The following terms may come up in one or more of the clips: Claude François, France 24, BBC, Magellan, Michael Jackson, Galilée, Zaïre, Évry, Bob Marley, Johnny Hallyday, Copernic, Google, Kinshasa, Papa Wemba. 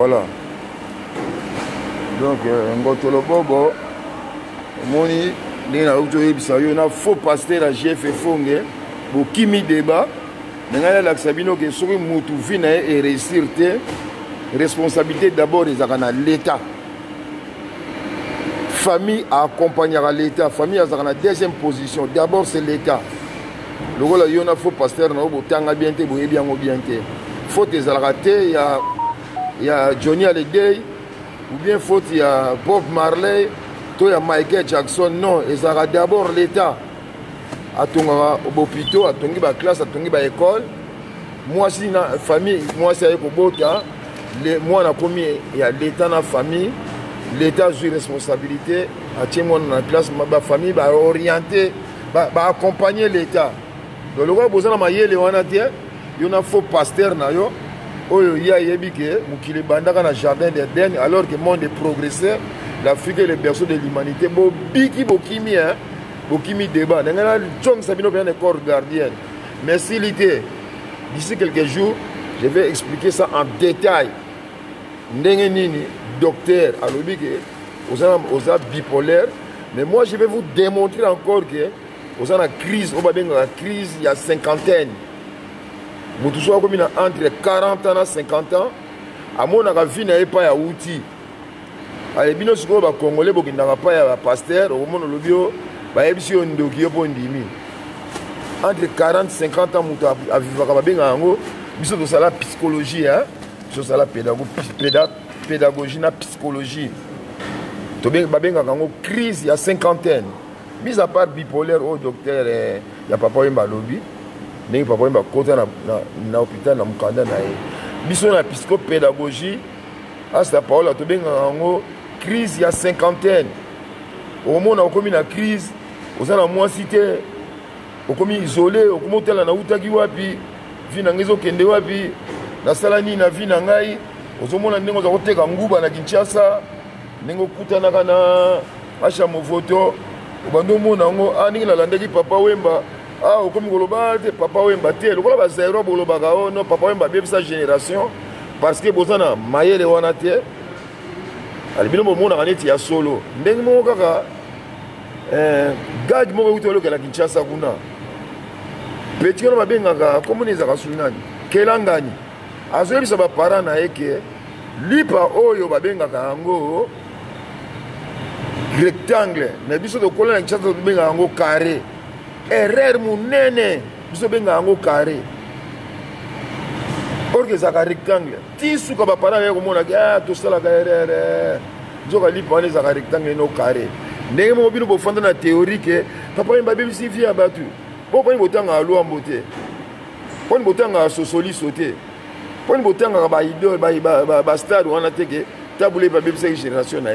Voilà. Donc, Ngotolobobo, Moni, il y a un faux pasteur à GF Fongé, pour qui me débat, il y a un sabino qui est moutouvi et récité, responsabilité d'abord des Arana, l'État. Famille accompagnera l'État, famille à la deuxième position, d'abord c'est l'État. Le rôle il y a un faux pasteur, il y a un faute des Aratés, il y a Johnny Hallyday, ou bien faute il y a Bob Marley, toi il y a Michael Jackson, non, ils ont d'abord l'État. À ton hôpital, à ton classe, à ton école, moi si la famille, moi c'est Ekobota, moi la première, il y a l'État dans la famille, l'État a une responsabilité, à tiens moi dans la classe, ma famille va orienter, va accompagner l'État. Donc le roi besoin de mailler les Wanaté, il y a un faux pasteur na yo. Il y a des bandits dans le jardin d'Éden, alors que le monde est progressé, l'Afrique est le berceau de l'humanité. Il y a débat. Il y a des corps gardiens. Mais si l'idée, d'ici quelques jours, je vais expliquer ça en détail. Il y a des docteurs aux âmes bipolaires. Mais moi, je vais vous démontrer encore que aux âmes crise, il y a cinquantaine. Nous tous sommes entre 40 ans et 50 ans. À mon avis, il n'y a pas d'outils. Les Congolais ne sont pas pasteurs. Entre 40 et 50 ans, nous avons la psychologie. Nous avons la pédagogie, la psychologie. Nous avons une crise, il y a cinquantaine. Mis à part bipolaire, au docteur, il y a Papa Wemba lobby. Nous avons un côté dans l'hôpital, dans le Nous avons une pédagogie. Crise, il y a cinquantaine. Au moment où on a eu la crise, on a moins cité, on a isolé, on a ah, comme Papa Wemba, Papa Wemba bien sa génération, parce que Bozana maillé les Wanaté, il y a solo. Mais garde mon retour à la Kinshasa Guna. Petit on va bien comme on est à la Soudan, Kelangani. À ce moment-là, parents n'aient que l'IPA Oyo va bien à Ango rectangle, mais bien sûr de coller la Kinshasa bien à Ango carré. Erreur mon nene, vous avez un carré. Or que ça rectangle. Tissu comme parents avec mon gars, tout ça la carrière. Vous allez parler de rectangle non carré. N'est-ce pas que vous fondez la théorie que papa et baby si vient battu. Bon, pas une bouteille à l'eau en beauté. Pas une bouteille à sosoli sauter. Pas une bouteille à baïdol, baïbastad ou en attaque. Taboulé baby c'est génération là.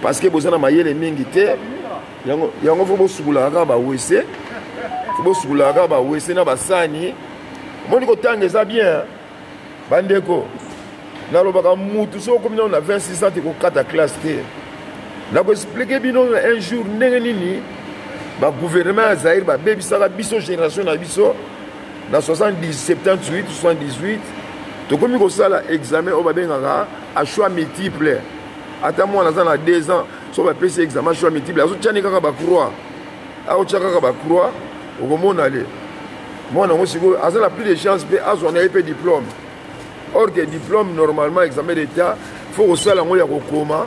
Parce que vous en avez maillé les mingités. Il y a un nouveau sous la gamme à ouessé. Si vous avez bien, Bandeko, on a 26 ans de classe. Je vais expliquer un jour, le gouvernement a Zahir, la génération dans 78, 78, examen à choix multiple. Attends-moi, dans 2 ans, si on a passé l'examen à choix multiple, au moment moi, on a plus de chance de faire un diplôme. Or, que diplôme, normalement, examen d'État, il faut que ça soit au coma,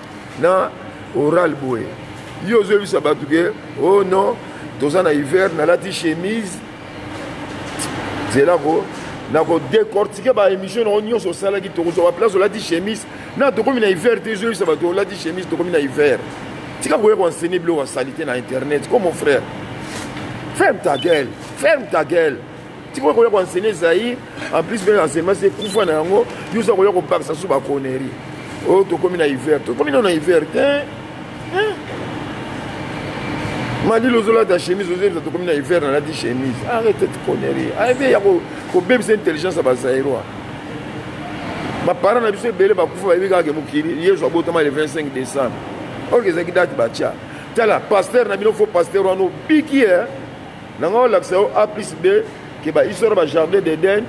oral. Il y a des gens qui oh non, dans un hiver, dans la chemise, c'est là qu'on décortiqué par émission, on y a sur ça, qui te place la chemise. Non, tu comme hiver, tu as la chemise, tu comme hiver. Tu as enseigné la saleté dans Internet, comme mon frère. Ferme ta gueule, ferme ta gueule. Tu vois qu'on a enseigné ça, en plus, l'enseignement, c'est pour faire un mot, nous avons eu un parc, ça se bat connerie. Oh, tu comme hiver, m'a dit, l'ozola ta chemise, tu comme hiver, on a dit chemise. Arrête de connerie. Arrête, il y a un bébé, c'est intelligence à Bazaïroa. Ma parent a dit, c'est belé, ma couffe, il y a un moukiri, hier, je suis le 25 décembre. Or, les aguidates, bacha. T'as la pasteur, n'a mis le faux pasteur, on a piqué, nous avons l'accès au A plus B, qui est le jardin d'Éden,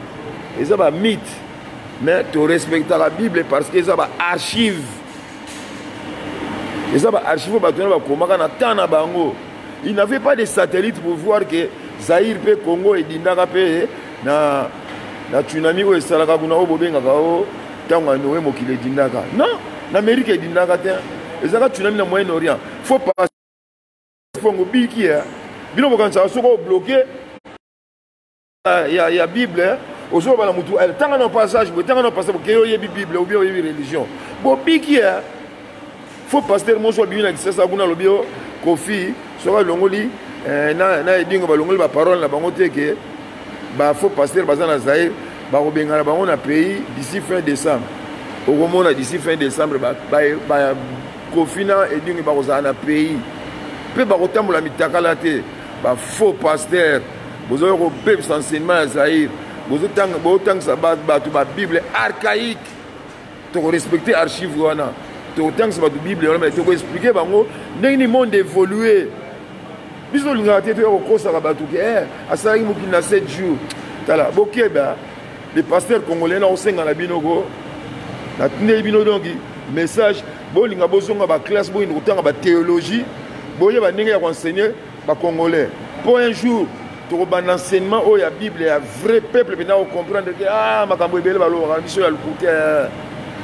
et ça va mythe. mais tu respectes la Bible parce que ça va archive. Et ça va archive bango. Il n'avait pas de satellite pour voir que Zaïre, le Congo et Dindara na na tsunami ou Salaka Bunao Bobenga Kao, Tanganoué Mokile Dindara. Non, l'Amérique est Dindara. Et ça va tsunami dans le Moyen-Orient. Il faut passer. Il faut bloquer. Il y a Bible. Aujourd'hui, elle tant qu'on passage, tant qu'on passage, qu'il y ait Bible ou bien religion. Bon, piquer, faut passer mon choix bien accès à Bouna Lobio, Kofi, sera l'ongoli, n'a dit que l'ongoli va parole la bangoté que bah faut passer basant à Zaïre, bah au Bengal, bah on a payé d'ici fin décembre. Au moment là d'ici fin décembre, bah Kofi n'a et dit que bah on a payé. Peu bah autant pour la mitakalate, bah faut passer. Vous aurez au peuple enseignement à Zaïre. Vous autant que ça bat la Bible archaïque, tu respecter l'archive, tu autant que ça bat la Bible, tu peux expliquer, le monde évolue. Nous avons raté au cours de la bataille, à ça, il y a 7 jours. Les pasteurs congolais ont enseigné à la Binogo, la Tnébinodongi, message, il y a besoin de la classe, il y a besoin de la théologie, il y a besoin de renseigner les Congolais. Pour un jour, l'enseignement où il y a la Bible, il y a un vrai peuple qui comprend que ah, ma cambo est belle, ma mission est le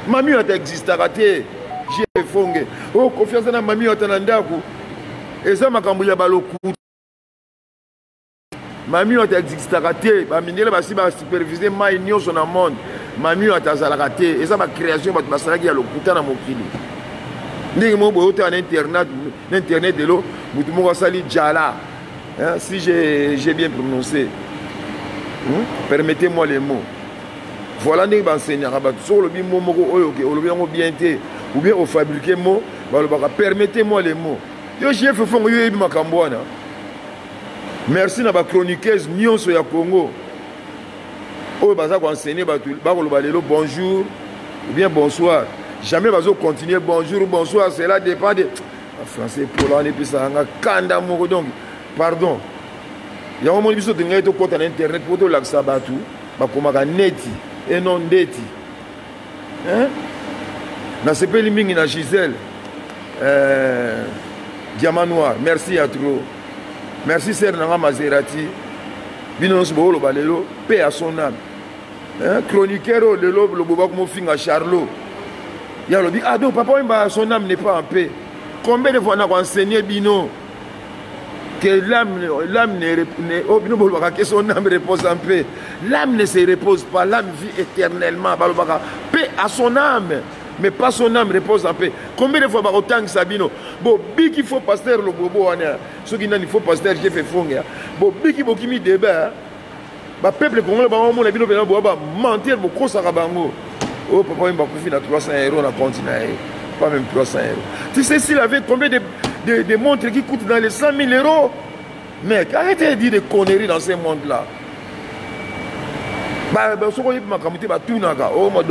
Mamie a existé, j'ai fondé. Oh, confiance dans mamie, on a d'ago. Et ça, ma cambo est belle. Mamie a existé, ma minère va superviser, ma ignorance dans le monde. Mamie a été. Et ça, ma création, ma salade, il y a le couteau dans mon kili. N'est-ce pas, l'internet de l'eau, tout le monde va salir Djala. Hein, si j'ai bien prononcé, permettez-moi les mots. Voilà les enseignants. Sur le bimbo, ou bien au fabriquer mots, permettez-moi les mots. Merci à ma chroniqueuse Nyon sur le Congo. Bonjour ou bien bonsoir. Jamais vous continuez bonjour ou bonsoir. Cela dépend de. En français, pour l'année, puis ça a donc. Pardon. Il y a un moment où il y a un compte à l'internet pour tout l'accès à tout. Il y a neti et non neti. Hein? Dans ce pays, il y a Gisèle. Diamant Noir. Merci à trop. Merci Sernanga Maserati. Binons Boholo Balelo. Paix à son âme. Hein? Chroniqueur, le lobe, le boba comme fin à Charlot. Il y a le dit, ah donc, papa, son âme n'est pas en paix. Combien de fois on a enseigné Bino? Que l'âme ne repose en paix. L'âme ne se repose pas, l'âme vit éternellement. Paix à son âme, mais pas son âme repose en paix. Combien de fois autant que Sabino? Bon, il faut pasteur le bobo. Ce qui n'a pas pasteur, j'ai fait fond. Bon, il faut qu'il y ait des débats. Le peuple congolais, il va mentir beaucoup. Oh, papa, il m'a confié à 300 € dans le continent. Pas même 300 €. Tu sais, s'il avait combien de montres qui coûtent dans les 100 000 €. Mec, arrêtez de dire des conneries dans ce monde-là. Si vous avez ma communauté, tout n'a pas. Oh, mon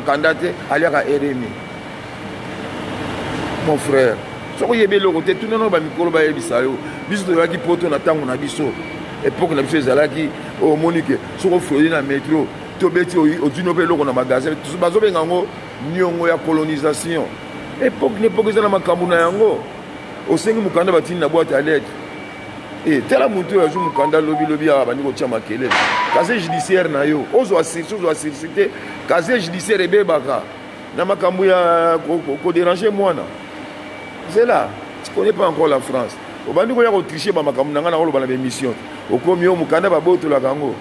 candidat, allez à RMI. Mon frère, si vous avez le côté, tout n'a pas de micro, vous avez dit ça. Vous avez dit que vous avez dit ça. Et pour que vous avez dit ça, vous avez dit que vous avez dit ça. Vous avez dit que vous avez dit ça. Vous avez dit que vous avez colonisation. Et pour que vous avez dit que vous avez dit ça. Au sein du Mukanda, il y a une boîte à lettres. Et tel monteur, il y a un Mukanda, lobby, à Banigotia Makele. Casé judiciaire, il y a un casé judiciaire, il y a un bébaka. Il y a un déranger, moi. C'est là. Tu ne connais pas encore la France. Au Banigo, il y a un triché, il y a un mission. Au Komio, Mukanda, il y a un bout de la Gango. Vous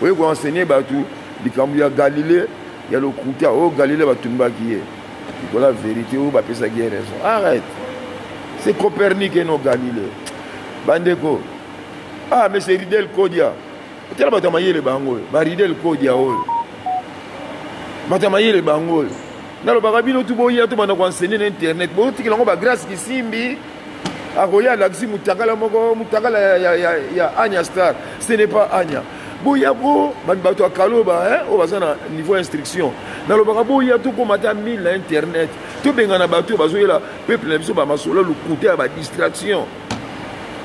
voyez, vous enseignez, il y a Galilée, il y a le Kouta, oh Galilée, il y a Tumba qui est. Il y a la vérité, il y a Pesa qui a raison. Arrête. C'est Copernic et non Galilée. Bandeko. Ah, mais c'est Ridel Kodia. Tu as battu le Bango. Ridel Kodia. Batamaye le Bango. Dans le Barabino, tout le monde a enseigné l'Internet. Tu as grâce qui simbi. A Roya, l'axi, Moutakala, Moutakala, il y a Anya Star. Ce n'est pas Anya. Bouyabo, Banbato Kaloba, au niveau instruction. Dans le Barabo, il y a tout comme à 1000 l'Internet. Tout le monde a battu, le peuple a mis le distraction.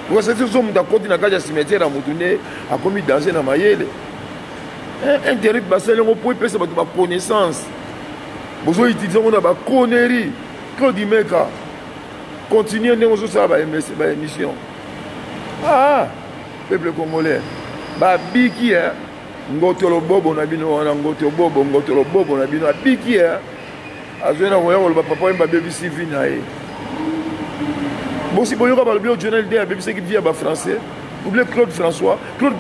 Vous savez, si vous avez un cimetière à Moutoune, à commis danser dans ma yelle. Intérêt que bassin on peut passer par connaissance. Besoin utiliser on a ba connerie. Quand dit mec continuer nous ça ba émission. Ah peuple congolais. Ba biki hein ngotolo bobo na bino na ngotolo bobo na bino biki hein. Azwena moyo ba papa Wemba BBC vinae. Bon si boyo ba le journal de BBC qui vient ba français. Oubliez Claude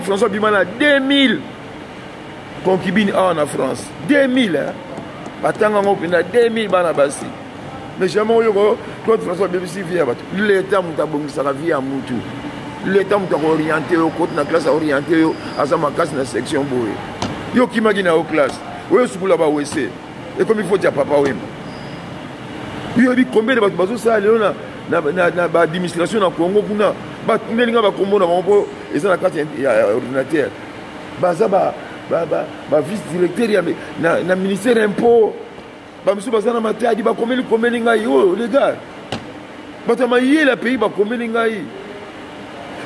François Bimana 2000 concubines en France. 2000 hein. Batanga ngopina 2000 bana basi. Mais jamais oyoko Claude François BBC vient ba. L'état mutabongisa la vie à mutu. L'état m'a orienté au côté de la classe, orienté à ma classe dans la section Boué. Il y a qui m'a dit dans la classe. Oui, je suis là-bas, oui, c'est. Et comme il faut dire Papa Wemba. Il y a combien de personnes ça dans l'administration dans le Congo pour nous. Il y a des gens qui sont dans la classe ordinateur. Le vice-directeur, le ministère de l'impôt. Monsieur Bazana m'a dit combien de gens qui sont les gars. Il y a des pays qui sont combien de gens.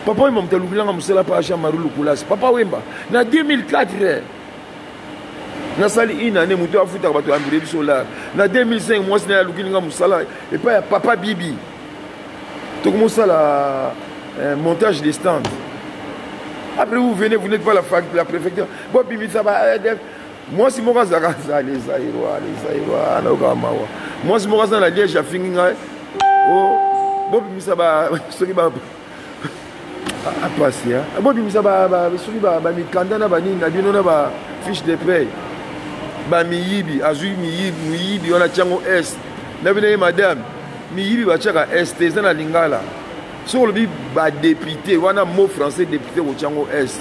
Papa Wemba m'a dit que je n'ai pas acheté Marou Lukulas. Papa Wemba, en 2004, une année, je suis foutu à l'ambulé solaire. En 2005, moi, je suis allé à Moussala. Et puis, Papa Bibi. Donc, Moussala, montage des stands. Après, vous venez, vous n'êtes pas la préfecture. Bon, Bibi, ça va. Moi, si je suis à la Liège, à Finga. Bon, Bibi, ça va. À passer. Bon, je suis fiche de paie. Miyibi, on a Tchango Est. Madame, Miyibi, on a Est, on a Lingala. Sur le député, on a mot français député au Tchango Est.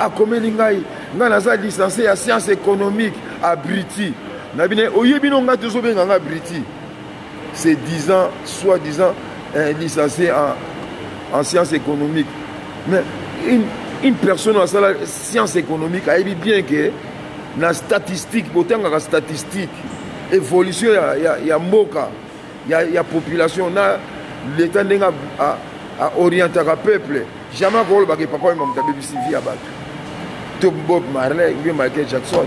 À combien Lingaï, on a licencié à sciences économiques à Briti. On a toujours bien à Briti. C'est 10 ans, soi-disant, licencié en sciences économiques. Mais une personne en sciences économiques a dit bien que dans la statistique, l'évolution, il y a Moka, il y a population, l'État a orienté le peuple. Jamais qu'on ne peut pas avoir un bébé civil à battre. Tout Bob Marley, Michael Jackson.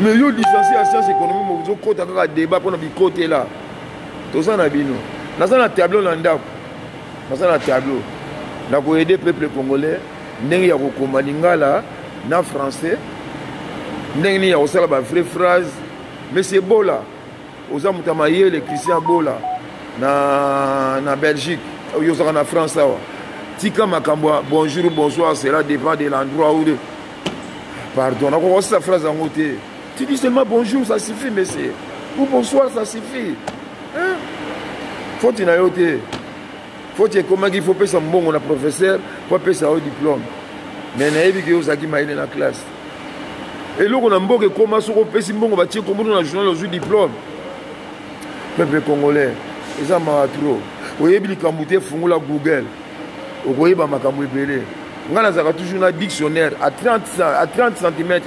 Mais les licenciés en sciences économiques, ils ont un débat pour nous côté là. Tout ça, nous avons un tableau dans le tableau. Parce que dans le tableau, nous avons aidé le peuple congolais, nous avons commandé en français, nous avons fait des vraies phrases, mais c'est beau là. Nous avons fait les chrétiens beau là, en Belgique, en France. Tika Makamboa, bonjour, bonsoir, cela dépend de l'endroit où. Pardon, nous avons fait cette phrase en côté. Tu dis seulement bonjour, ça suffit, monsieur. Ou bonsoir, ça suffit. Hein? Faut-il en aller? Faut que comment il faut passer un bon professeur pour passer au diplôme. Mais on a vu que vous avez dans la classe. Et là, on a vu que comment on passe un bon journal au diplôme. Peuple congolais, ils ont marre trop. Vous voyez, ils ont la Google. Vous voyez, ils ont marre. On a toujours un dictionnaire à 30 cm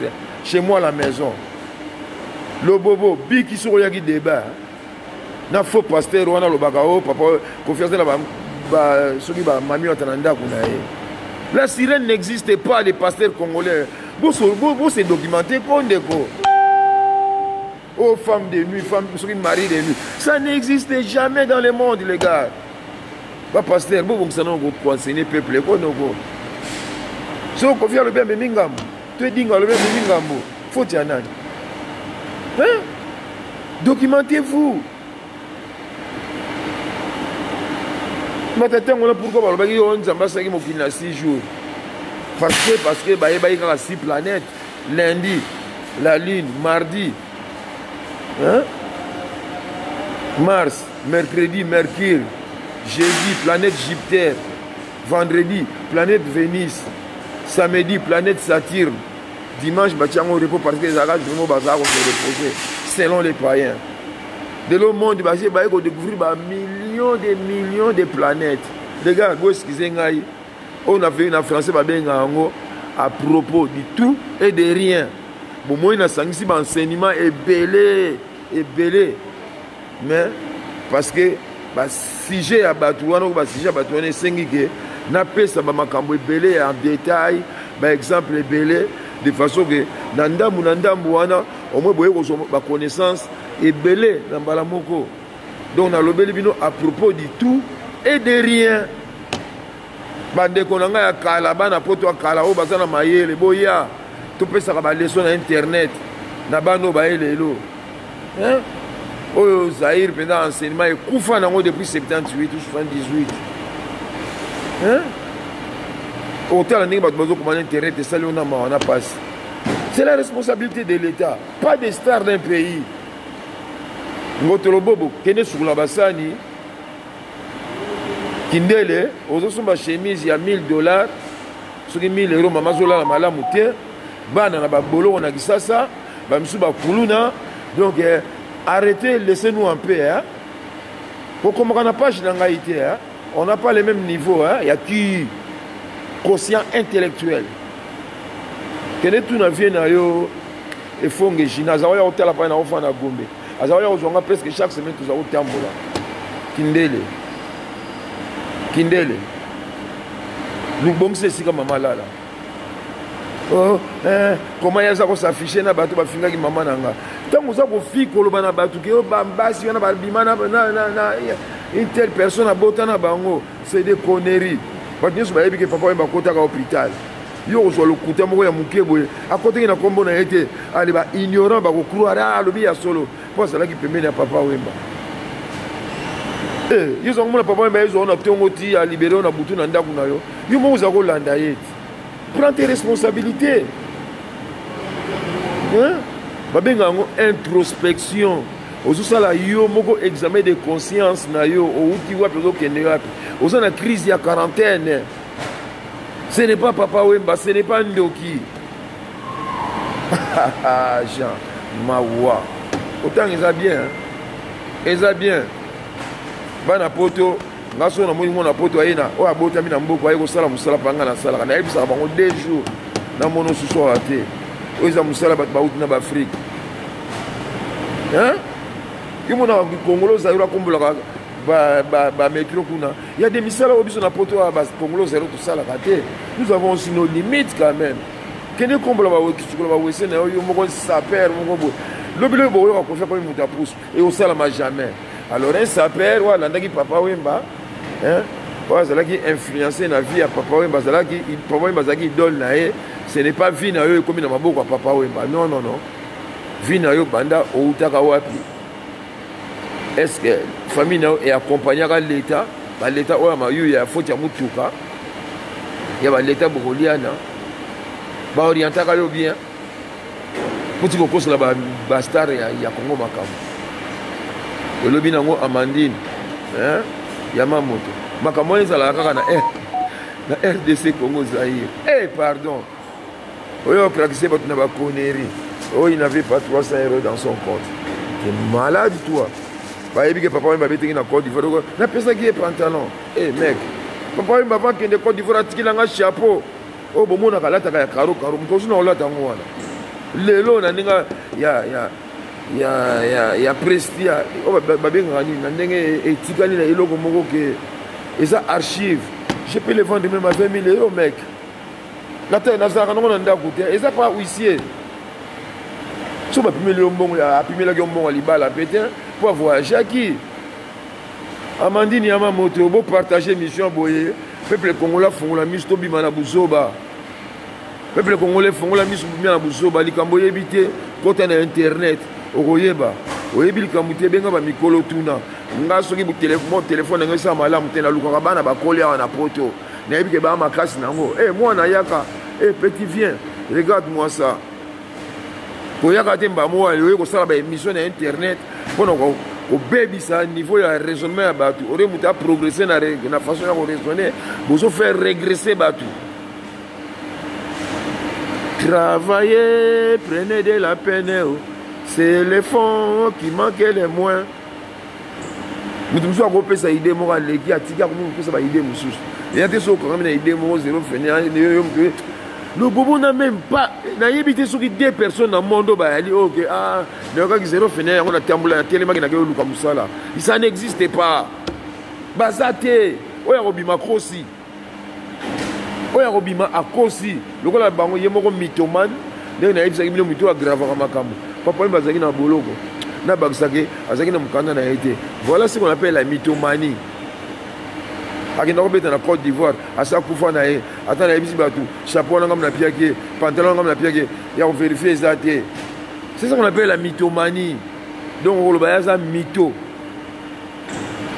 chez moi à la maison. Le bobo, bi qui sont là qui débat. Il faut passer au bagao, papa, confiance dans la. La sirène n'existe pas, les pasteurs congolais. Vous c'est documenté pour des corps. Oh, femmes de nuit, femmes qui marient de nuit. Ça n'existe jamais dans le monde, les gars. Pas pasteur, vous savez, peuple, si vous confiez le bien, mais mingam. Tu dis le bien, mingam. Faut y en aller. Documentez-vous. Pourquoi on a 6 jours? Parce que il y a 6 planètes. Lundi, la Lune, mardi, hein? Mars, mercredi, Mercure, jeudi, planète Jupiter, vendredi, planète Vénus, samedi, planète Saturne, dimanche, on repos parce que les arages de nos bazars ont été reposés, selon les païens. De l'autre monde, on découvre millions de planètes. Les gars, on a fait une française à propos du tout et de rien. Pour moi, il y a un enseignement ébélé. Mais parce que si j'ai abattu, on a fait un enseignement en détail, par exemple belé de façon que nandamu nandamu wana au moins boye ma connaissance et belé dans balamoko donc na lobeli bino à propos du tout et de rien bande konanga ya kala bana poto kala o bazana mayele boya tout peut ça ba leçon na internet na bano ba elelo hein au Zaïre pendant enseignement et koufa nango depuis 78 ou 78 hein hôtel n'est pas besoin commander internet et ça on a passé. C'est la responsabilité de l'État, pas des stars d'un pays. Ngotolobobo kende sur la basani kindele ozosomba chemise ya $1000 soki €1000 mama zola na malamu te bana na baboloko na kisasa ba misu ba kuluna donc arrêtez, laissez-nous en paix hein. Pour qu'on n'a pas de naïveté hein. On n'a pas les mêmes niveaux hein, il y a qui conscient intellectuel. Quel est tout na vie na yo et fonge gymnase ya hôtel pa na ofa na gombe. Azawa ozonga presque chaque semaine tous au tambola. Kindele. Kindele. Nous bomse sika mama lala. Oh, comment yaza ko s'afficher na bato ba finga ki mama nanga. Tango za ko fi koloba na bato ke bambasi na balbima na na une telle personne a botana bango, c'est des conneries. Parce que ba yebi ke papa Wemba kota ka hôpital. Yo ozo lokuta moko ya mukeboye. Akote na kombo na ete ali ba ignorant ba ko croire alobi ya solo. C'est là qui permet à Papa Wemba. Ils ont mon Papa Wemba, ils ont obtenu aussi à libérer, on a boutu dans Ndakunayo. Ils m'ont osé l'endayer. Prends tes responsabilités. Hein? Babeng a une introspection. Aux autres là, yo moko examen de conscience na yo. Au outil wa plutôt que ne wa. Aux autres la crise il y a quarantaine. Ce n'est pas Papa Wemba, ce n'est pas Ndoki. Jean Mawa. Autant ils ont bien, ils ont bien. Ban à poto, grâce au nom de poto aïna, ou à botamine en beaucoup, aïe au salam, au salam, panga la salam, naïb salam, on 2 jours, dans mon sous-sol à thé, ou ils ont salam, baout n'a pas fric. Hein? Ils m'ont dit que Congolo, ça y aura comme la métro. Il y a des missalas au bison à poto à Congolo, ça y aura tout ça la raté. Nous avons aussi nos limites quand même. Qu'est-ce qu'on va voir qui se trouve à Wesson, on va s'appeler, on va. Le bleu on va faire une pousse et on ne s'en jamais. Alors, un sapeur, on a dit Papa Wemba, on a influencé la vie à Papa Wemba, on a dit Papa Wemba, ce n'est pas vie à eux comme dans ma bouche à Papa Wemba. Non, non, non. Vie à eux, banda, au Utakawapi. Est-ce que la famille est accompagnée par l'État? L'État, il y a faute à Moutouka, il y a l'État Bogoliana, il y a orienté bien. Pour que vous la bastard, il y a Congo Macam. Le lobby n'a pas Amandine. Il y a Mamoto. Macamo est à la RDC Congo Zaïre. Eh, pardon. Oh, il a pratiqué votre connerie. Oh, il n'avait pas 300 € dans son compte. T'es malade, toi. Bah, il y a papa qui m'a mis dans la Côte d'Ivoire. Il y a personne qui est pantalon. Eh, mec. Papa m'a pas mis dans la Côte d'Ivoire, il a un chapeau. Oh, bon, on a la caro, caro. Lelo na ninga ya prestia o babenga ni na ndenge etikali na eloko moko ke eza archive je peux les vendre même à 20 000 €, mec. La terre na zaka nongo na ndaku te eza pas huissier so ba pimeli mbongo ya pimela ke mbongo libala petin pour voyager qui Amandine ya mamoto bo partager mission boye peuple congolais fongola misto bima na buzoba. Les peuples congolais font la mise bien à Boussoba, les Camboyais habités, quand on a internet, au Royeba, au Ebil Kamouté, Benga, Mikolo Tuna, Nasso qui vous téléphone, on a ça, Malam, Tena Lukarabana, Bakolia, on a Poto, Naïb Keba, Makas, Nango, eh, moi, Nayaka, eh, petit, viens, regarde-moi ça. Pour Yakatem Bamo, il y a une émission à internet, au baby, ça, niveau de raisonnement à Batou, on a progressé dans la façon dont on raisonnait, vous faire régresser Batou. Travaillez, prenez de la peine. C'est les fonds qui manquaient les moins. Nous devons avoir cette idée morale. Il y a des gens qui ont idée morale. Il y a des gens qui ont idée morale. Le bobo n'a même pas. Il y a des personnes dans le monde qui ont dit ah, il y a des gens qui ont fait un tambour. Ça n'existe pas. Bazaté. Il y a des macros aussi. Voilà ce qu'on appelle la mythomanie. À la Côte d'Ivoire, à Sakoufa, à Tanabisibatou, chapeau en gamme la piaqué, pantalon en gamme la piaqué, et on vérifie les athées. C'est ça qu'on appelle la mythomanie. Donc, on le baise à mytho.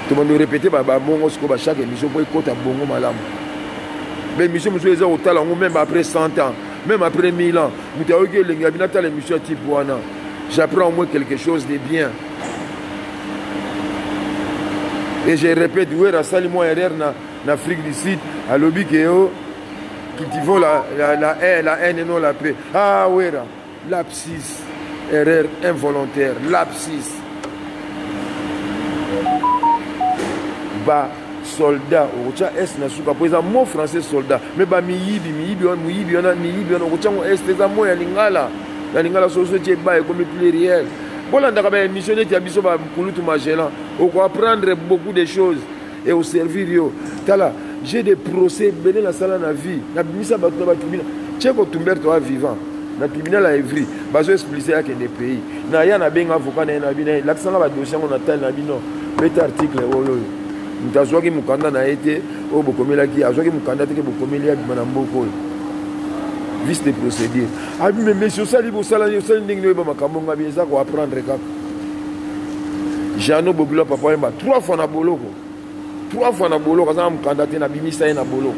Tout le monde répétait, chaque émission pour écouter à Bongo Malam. Mais l'émission, monsieur, les talents, même après 100 ans, même après 1000 ans, nous avons eu l'émission à Tipuana. J'apprends au moins quelque chose de bien. Et je répète, oui, Rassalimo RR en Afrique du Sud, à l'Obi Kéo, cultivons la haine et non la paix. Ah oui, l'abscisse, RR involontaire, l'abscisse. Bah, soldat, Orocha est Nasuka, pour exemple, mot français soldat, mais bah, mi yibi, Orocha, est, les amours, la lingala, so se tient bas et comme pluriel. Bon, on a une missionnaire qui a mis sur le couloir de Magellan. On peut apprendre beaucoup de choses et au servir. J'ai des procès, dans la salle de la vie. Je suis mis à la tribunal. Tiens, quand tu meurs vivant, la tribunal à Évry, je suis explicé avec des pays. Il y a un avocat, l'accent là, dossier, on attend la vie. Petit article, nous avons dit que nous avons été au Bokomela qui a joué que nous avons été au Bokomela qui m'a beaucoup. Vice de procédure. Ah, mais monsieur, ça, il faut apprendre. Jeannot Bobula, Papa Wemba, 3 fois na Bolo. 3 fois na Bolo, quand on candidat na Bimisa et na Bolo.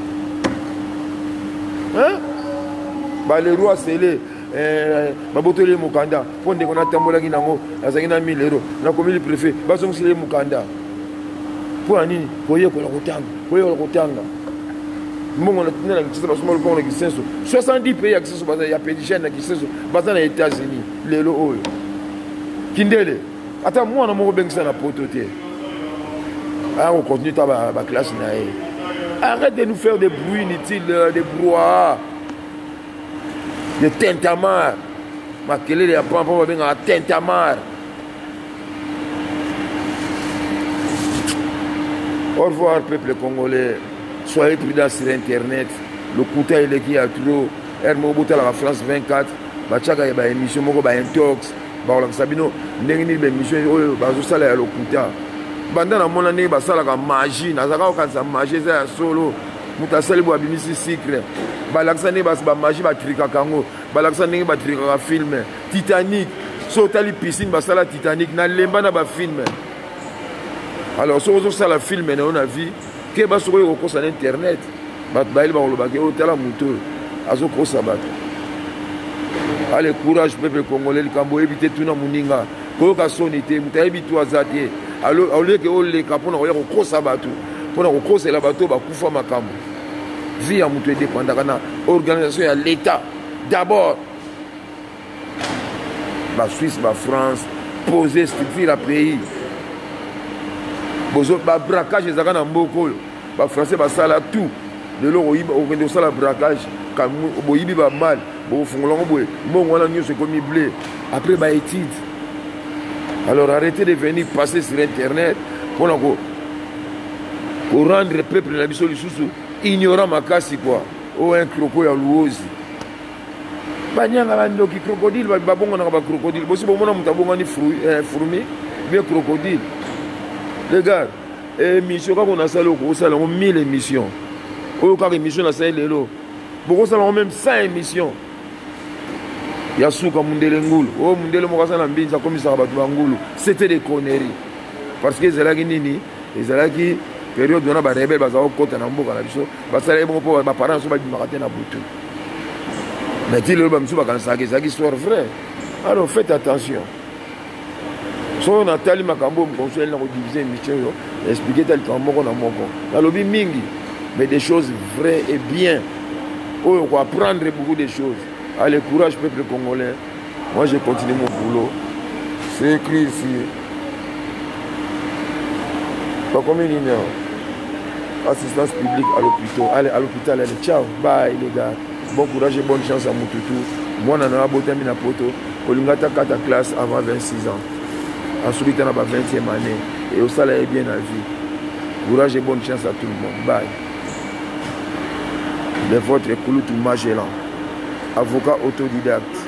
Hein? Bah, le roi, c'est le. Mabotole Mukanda. Pour ne pas tambola qui n'a pas, ça n'a 1000 euros. N'a commis le préfet. Bah, son c'est le Mukanda. Pour un nid, voyez qu'on le retient. Voyez qu'on le retient. 70 pays à Pédigène qui sont aux États-Unis. Les lois. Kindele. Attends, moi, on a ça la on continue à classe. Arrête de nous faire des bruits inutiles, des brouhahas, des tintamarres. Ma kelle les apprend pour venir à tintamarre. Au revoir, peuple congolais. Soyez prudents sur Internet. Le Kouta il est qui a trop. Hermo Bouta la France 24. Bachaka y a une émission, Moko y a un tox. Baolang Sabino, Nengi y a une émission, Bazoussa la y a le Kouta. Banda na mon année, Bassa la magie. Nazaka ou Kansa magie, ça y a solo. Mouta Sali Boa Bimisi Secret. Balaksa ne Bassa magie, Batrika Kango. Balaksa ne Batrika film. Titanic. Sotali piscine, Bassa la Titanic. Na Lemba na ba film. Alors, so ça la film, on a vu. Que bas sur internet, bail on le bague au tala moutou, azoko sabat. Allez courage peuple congolais, le Cambo éviter tout na muninga, koyoka sonité, mutayebi to azati. Alors au lieu que on le kapona oya ko sabatu, pona ko kosela bato ba kufa makambo. Vie à moutou dépendaka na organisation ya l'état. D'abord la Suisse, la France, poser structure à pays. Le braquage est en Bokol. Les Français ont tout. De l'eau, ils ont le braquage. Quand ils ont mal, ils font l'emboué. Ils ont comme blé. Après, ils ont étudié. Alors arrêtez de venir passer sur Internet pour rendre le peuple la mission ignorant ma casse. Oh, un crocodile à l'ouose. Il y a un crocodile. Il y a un crocodile. Si vous avez un fourmi, il y a un crocodile. Regarde, émission, quand on a ça, on a 1000 émissions. On a émission, on a même 100 émissions. Il y a souk à Mundele Ngoul. Oh, Mundele Mokassan Ambin, ça comme ça, c'était des conneries. Parce que c'est là qu'il y a une période où on a des rebelles, mes parents sont à Boutou. Mais dis-le, ça qui sort vrai. Alors faites attention. Si on a tel macambo, on conseille de diviser Michel, expliquer tel cambo qu'on a mon con. La lobby mingi, mais des choses vraies et bien. On va apprendre beaucoup de choses. Allez, courage, peuple congolais. Moi, je continue mon boulot. C'est écrit ici. Pas combien de numéros? Assistance publique à l'hôpital. Allez, à l'hôpital, allez, ciao. Bye, les gars. Bon courage et bonne chance à mon toutou. Moi, on a un beau terme à Poto. Kolingata 4 classe avant 26 ans. Ensuite, on a 20e année. Et au salaire est bien à vie. Courage et bonne chance à tout le monde. Bye. le vôtre est Kouloutou Magellan, avocat autodidacte.